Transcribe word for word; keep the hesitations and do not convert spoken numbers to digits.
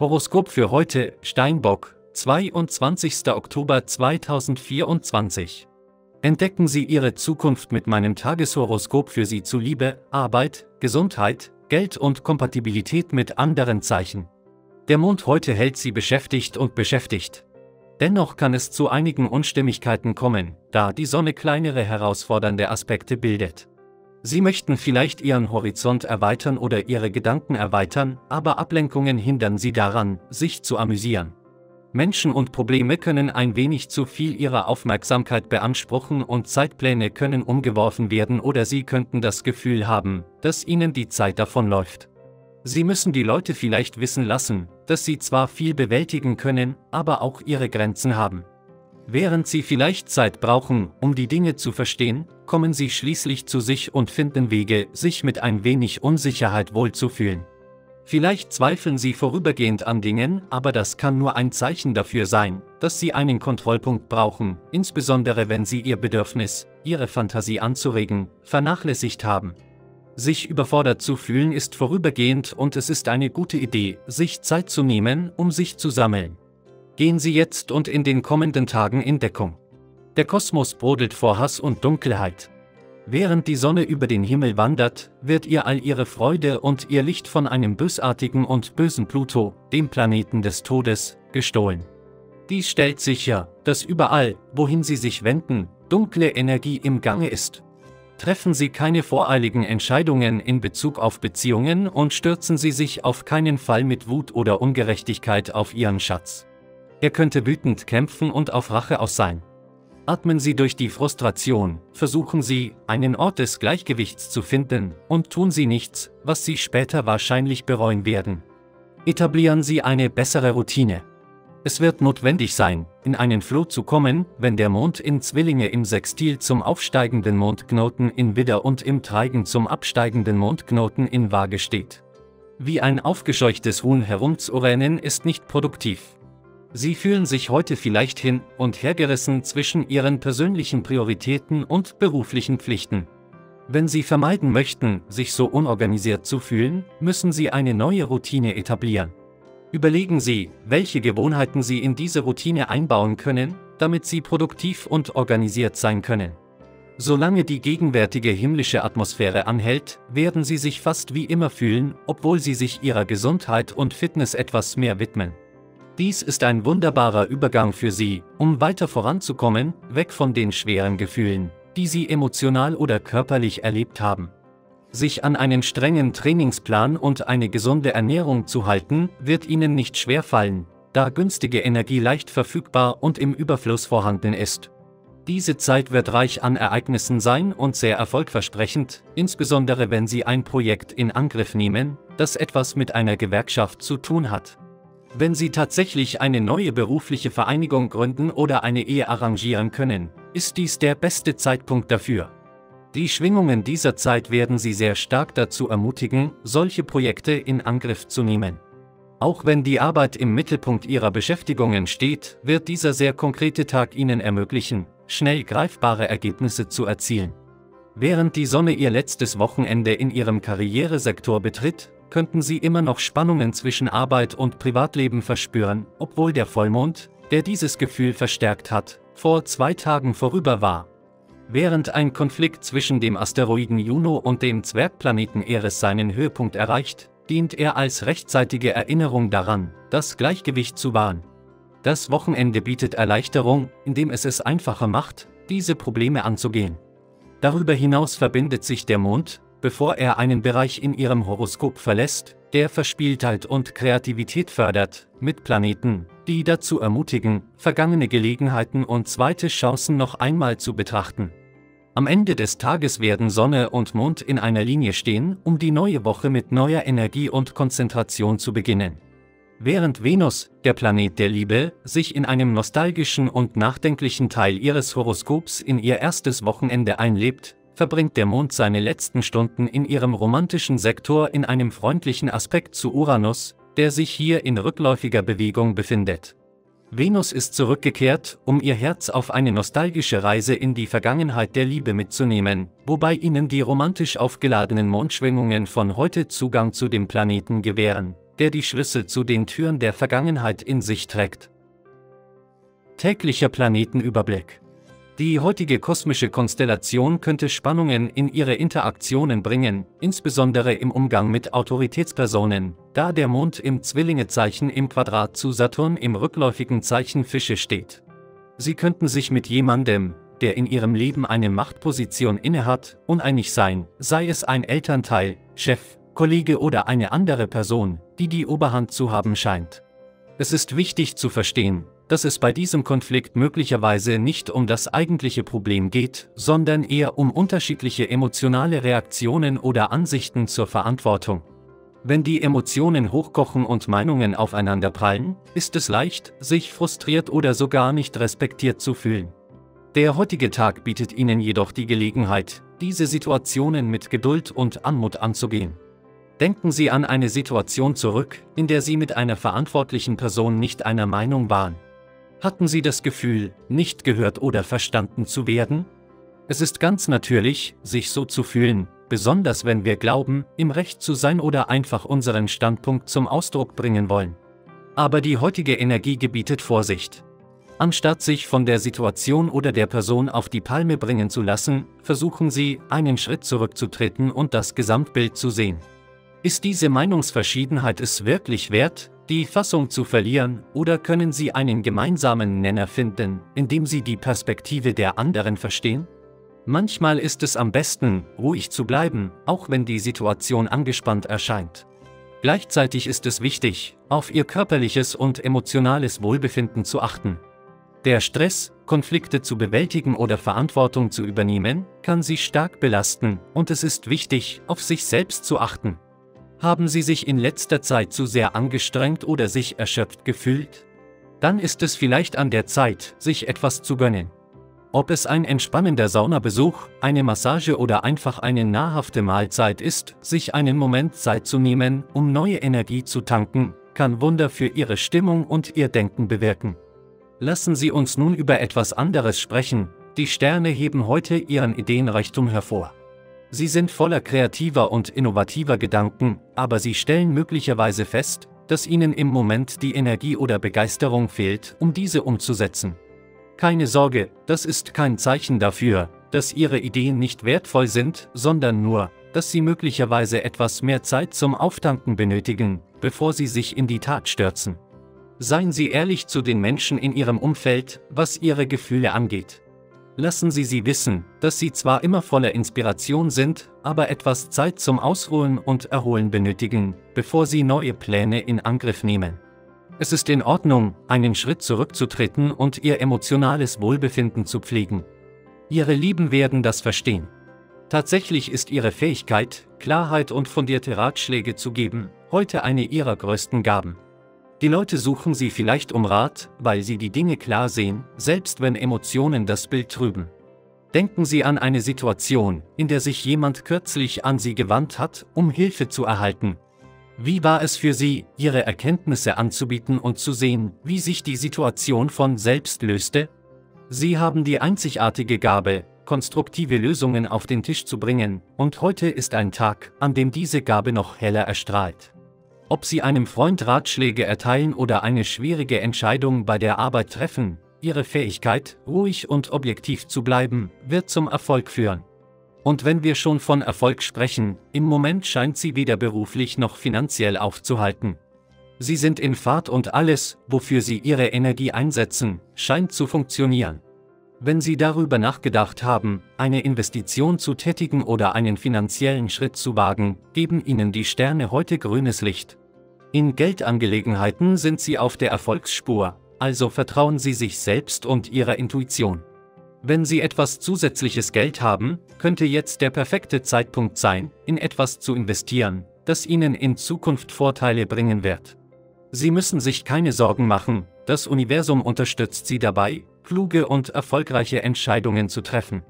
Horoskop für heute, Steinbock, zweiundzwanzigster Oktober zweitausendvierundzwanzig. Entdecken Sie Ihre Zukunft mit meinem Tageshoroskop für Sie zu Liebe, Arbeit, Gesundheit, Geld und Kompatibilität mit anderen Zeichen. Der Mond heute hält Sie beschäftigt und beschäftigt. Dennoch kann es zu einigen Unstimmigkeiten kommen, da die Sonne kleinere herausfordernde Aspekte bildet. Sie möchten vielleicht Ihren Horizont erweitern oder Ihre Gedanken erweitern, aber Ablenkungen hindern Sie daran, sich zu amüsieren. Menschen und Probleme können ein wenig zu viel Ihrer Aufmerksamkeit beanspruchen und Zeitpläne können umgeworfen werden oder Sie könnten das Gefühl haben, dass Ihnen die Zeit davonläuft. Sie müssen die Leute vielleicht wissen lassen, dass Sie zwar viel bewältigen können, aber auch Ihre Grenzen haben. Während Sie vielleicht Zeit brauchen, um die Dinge zu verstehen, kommen Sie schließlich zu sich und finden Wege, sich mit ein wenig Unsicherheit wohlzufühlen. Vielleicht zweifeln Sie vorübergehend an Dingen, aber das kann nur ein Zeichen dafür sein, dass Sie einen Kontrollpunkt brauchen, insbesondere wenn Sie Ihr Bedürfnis, Ihre Fantasie anzuregen, vernachlässigt haben. Sich überfordert zu fühlen ist vorübergehend und es ist eine gute Idee, sich Zeit zu nehmen, um sich zu sammeln. Gehen Sie jetzt und in den kommenden Tagen in Deckung. Der Kosmos brodelt vor Hass und Dunkelheit. Während die Sonne über den Himmel wandert, wird ihr all ihre Freude und ihr Licht von einem bösartigen und bösen Pluto, dem Planeten des Todes, gestohlen. Dies stellt sicher, dass überall, wohin Sie sich wenden, dunkle Energie im Gange ist. Treffen Sie keine voreiligen Entscheidungen in Bezug auf Beziehungen und stürzen Sie sich auf keinen Fall mit Wut oder Ungerechtigkeit auf Ihren Schatz. Er könnte wütend kämpfen und auf Rache aus sein. Atmen Sie durch die Frustration, versuchen Sie, einen Ort des Gleichgewichts zu finden, und tun Sie nichts, was Sie später wahrscheinlich bereuen werden. Etablieren Sie eine bessere Routine. Es wird notwendig sein, in einen Flow zu kommen, wenn der Mond in Zwillinge im Sextil zum aufsteigenden Mondknoten in Widder und im Treigen zum absteigenden Mondknoten in Waage steht. Wie ein aufgescheuchtes Huhn herumzurennen ist nicht produktiv. Sie fühlen sich heute vielleicht hin- und hergerissen zwischen Ihren persönlichen Prioritäten und beruflichen Pflichten. Wenn Sie vermeiden möchten, sich so unorganisiert zu fühlen, müssen Sie eine neue Routine etablieren. Überlegen Sie, welche Gewohnheiten Sie in diese Routine einbauen können, damit Sie produktiv und organisiert sein können. Solange die gegenwärtige himmlische Atmosphäre anhält, werden Sie sich fast wie immer fühlen, obwohl Sie sich Ihrer Gesundheit und Fitness etwas mehr widmen. Dies ist ein wunderbarer Übergang für Sie, um weiter voranzukommen, weg von den schweren Gefühlen, die Sie emotional oder körperlich erlebt haben. Sich an einen strengen Trainingsplan und eine gesunde Ernährung zu halten, wird Ihnen nicht schwerfallen, da günstige Energie leicht verfügbar und im Überfluss vorhanden ist. Diese Zeit wird reich an Ereignissen sein und sehr erfolgversprechend, insbesondere wenn Sie ein Projekt in Angriff nehmen, das etwas mit einer Gewerkschaft zu tun hat. Wenn Sie tatsächlich eine neue berufliche Vereinigung gründen oder eine Ehe arrangieren können, ist dies der beste Zeitpunkt dafür. Die Schwingungen dieser Zeit werden Sie sehr stark dazu ermutigen, solche Projekte in Angriff zu nehmen. Auch wenn die Arbeit im Mittelpunkt Ihrer Beschäftigungen steht, wird dieser sehr konkrete Tag Ihnen ermöglichen, schnell greifbare Ergebnisse zu erzielen. Während die Sonne Ihr letztes Wochenende in Ihrem Karrieresektor betritt, könnten Sie immer noch Spannungen zwischen Arbeit und Privatleben verspüren, obwohl der Vollmond, der dieses Gefühl verstärkt hat, vor zwei Tagen vorüber war. Während ein Konflikt zwischen dem Asteroiden Juno und dem Zwergplaneten Eris seinen Höhepunkt erreicht, dient er als rechtzeitige Erinnerung daran, das Gleichgewicht zu wahren. Das Wochenende bietet Erleichterung, indem es es einfacher macht, diese Probleme anzugehen. Darüber hinaus verbindet sich der Mond, bevor er einen Bereich in Ihrem Horoskop verlässt, der Verspieltheit und Kreativität fördert, mit Planeten, die dazu ermutigen, vergangene Gelegenheiten und zweite Chancen noch einmal zu betrachten. Am Ende des Tages werden Sonne und Mond in einer Linie stehen, um die neue Woche mit neuer Energie und Konzentration zu beginnen. Während Venus, der Planet der Liebe, sich in einem nostalgischen und nachdenklichen Teil Ihres Horoskops in Ihr erstes Wochenende einlebt, verbringt der Mond seine letzten Stunden in ihrem romantischen Sektor in einem freundlichen Aspekt zu Uranus, der sich hier in rückläufiger Bewegung befindet. Venus ist zurückgekehrt, um ihr Herz auf eine nostalgische Reise in die Vergangenheit der Liebe mitzunehmen, wobei ihnen die romantisch aufgeladenen Mondschwingungen von heute Zugang zu dem Planeten gewähren, der die Schlüssel zu den Türen der Vergangenheit in sich trägt. Täglicher Planetenüberblick. Die heutige kosmische Konstellation könnte Spannungen in ihre Interaktionen bringen, insbesondere im Umgang mit Autoritätspersonen, da der Mond im Zwillingezeichen im Quadrat zu Saturn im rückläufigen Zeichen Fische steht. Sie könnten sich mit jemandem, der in ihrem Leben eine Machtposition innehat, uneinig sein, sei es ein Elternteil, Chef, Kollege oder eine andere Person, die die Oberhand zu haben scheint. Es ist wichtig zu verstehen, dass es bei diesem Konflikt möglicherweise nicht um das eigentliche Problem geht, sondern eher um unterschiedliche emotionale Reaktionen oder Ansichten zur Verantwortung. Wenn die Emotionen hochkochen und Meinungen aufeinanderprallen, ist es leicht, sich frustriert oder sogar nicht respektiert zu fühlen. Der heutige Tag bietet Ihnen jedoch die Gelegenheit, diese Situationen mit Geduld und Anmut anzugehen. Denken Sie an eine Situation zurück, in der Sie mit einer verantwortlichen Person nicht einer Meinung waren. Hatten Sie das Gefühl, nicht gehört oder verstanden zu werden? Es ist ganz natürlich, sich so zu fühlen, besonders wenn wir glauben, im Recht zu sein oder einfach unseren Standpunkt zum Ausdruck bringen wollen. Aber die heutige Energie gebietet Vorsicht. Anstatt sich von der Situation oder der Person auf die Palme bringen zu lassen, versuchen Sie, einen Schritt zurückzutreten und das Gesamtbild zu sehen. Ist diese Meinungsverschiedenheit es wirklich wert, die Fassung zu verlieren, oder können Sie einen gemeinsamen Nenner finden, indem Sie die Perspektive der anderen verstehen? Manchmal ist es am besten, ruhig zu bleiben, auch wenn die Situation angespannt erscheint. Gleichzeitig ist es wichtig, auf Ihr körperliches und emotionales Wohlbefinden zu achten. Der Stress, Konflikte zu bewältigen oder Verantwortung zu übernehmen, kann Sie stark belasten, und es ist wichtig, auf sich selbst zu achten. Haben Sie sich in letzter Zeit zu sehr angestrengt oder sich erschöpft gefühlt? Dann ist es vielleicht an der Zeit, sich etwas zu gönnen. Ob es ein entspannender Saunabesuch, eine Massage oder einfach eine nahrhafte Mahlzeit ist, sich einen Moment Zeit zu nehmen, um neue Energie zu tanken, kann Wunder für Ihre Stimmung und Ihr Denken bewirken. Lassen Sie uns nun über etwas anderes sprechen. Die Sterne heben heute ihren Ideenreichtum hervor. Sie sind voller kreativer und innovativer Gedanken, aber Sie stellen möglicherweise fest, dass Ihnen im Moment die Energie oder Begeisterung fehlt, um diese umzusetzen. Keine Sorge, das ist kein Zeichen dafür, dass Ihre Ideen nicht wertvoll sind, sondern nur, dass Sie möglicherweise etwas mehr Zeit zum Auftanken benötigen, bevor Sie sich in die Tat stürzen. Seien Sie ehrlich zu den Menschen in Ihrem Umfeld, was Ihre Gefühle angeht. Lassen Sie sie wissen, dass Sie zwar immer voller Inspiration sind, aber etwas Zeit zum Ausruhen und Erholen benötigen, bevor Sie neue Pläne in Angriff nehmen. Es ist in Ordnung, einen Schritt zurückzutreten und Ihr emotionales Wohlbefinden zu pflegen. Ihre Lieben werden das verstehen. Tatsächlich ist Ihre Fähigkeit, Klarheit und fundierte Ratschläge zu geben, heute eine Ihrer größten Gaben. Die Leute suchen Sie vielleicht um Rat, weil Sie die Dinge klar sehen, selbst wenn Emotionen das Bild trüben. Denken Sie an eine Situation, in der sich jemand kürzlich an Sie gewandt hat, um Hilfe zu erhalten. Wie war es für Sie, Ihre Erkenntnisse anzubieten und zu sehen, wie sich die Situation von selbst löste? Sie haben die einzigartige Gabe, konstruktive Lösungen auf den Tisch zu bringen, und heute ist ein Tag, an dem diese Gabe noch heller erstrahlt. Ob Sie einem Freund Ratschläge erteilen oder eine schwierige Entscheidung bei der Arbeit treffen, Ihre Fähigkeit, ruhig und objektiv zu bleiben, wird zum Erfolg führen. Und wenn wir schon von Erfolg sprechen, im Moment scheint sie weder beruflich noch finanziell aufzuhalten. Sie sind in Fahrt und alles, wofür Sie Ihre Energie einsetzen, scheint zu funktionieren. Wenn Sie darüber nachgedacht haben, eine Investition zu tätigen oder einen finanziellen Schritt zu wagen, geben Ihnen die Sterne heute grünes Licht. In Geldangelegenheiten sind Sie auf der Erfolgsspur, also vertrauen Sie sich selbst und Ihrer Intuition. Wenn Sie etwas zusätzliches Geld haben, könnte jetzt der perfekte Zeitpunkt sein, in etwas zu investieren, das Ihnen in Zukunft Vorteile bringen wird. Sie müssen sich keine Sorgen machen, das Universum unterstützt Sie dabei, kluge und erfolgreiche Entscheidungen zu treffen.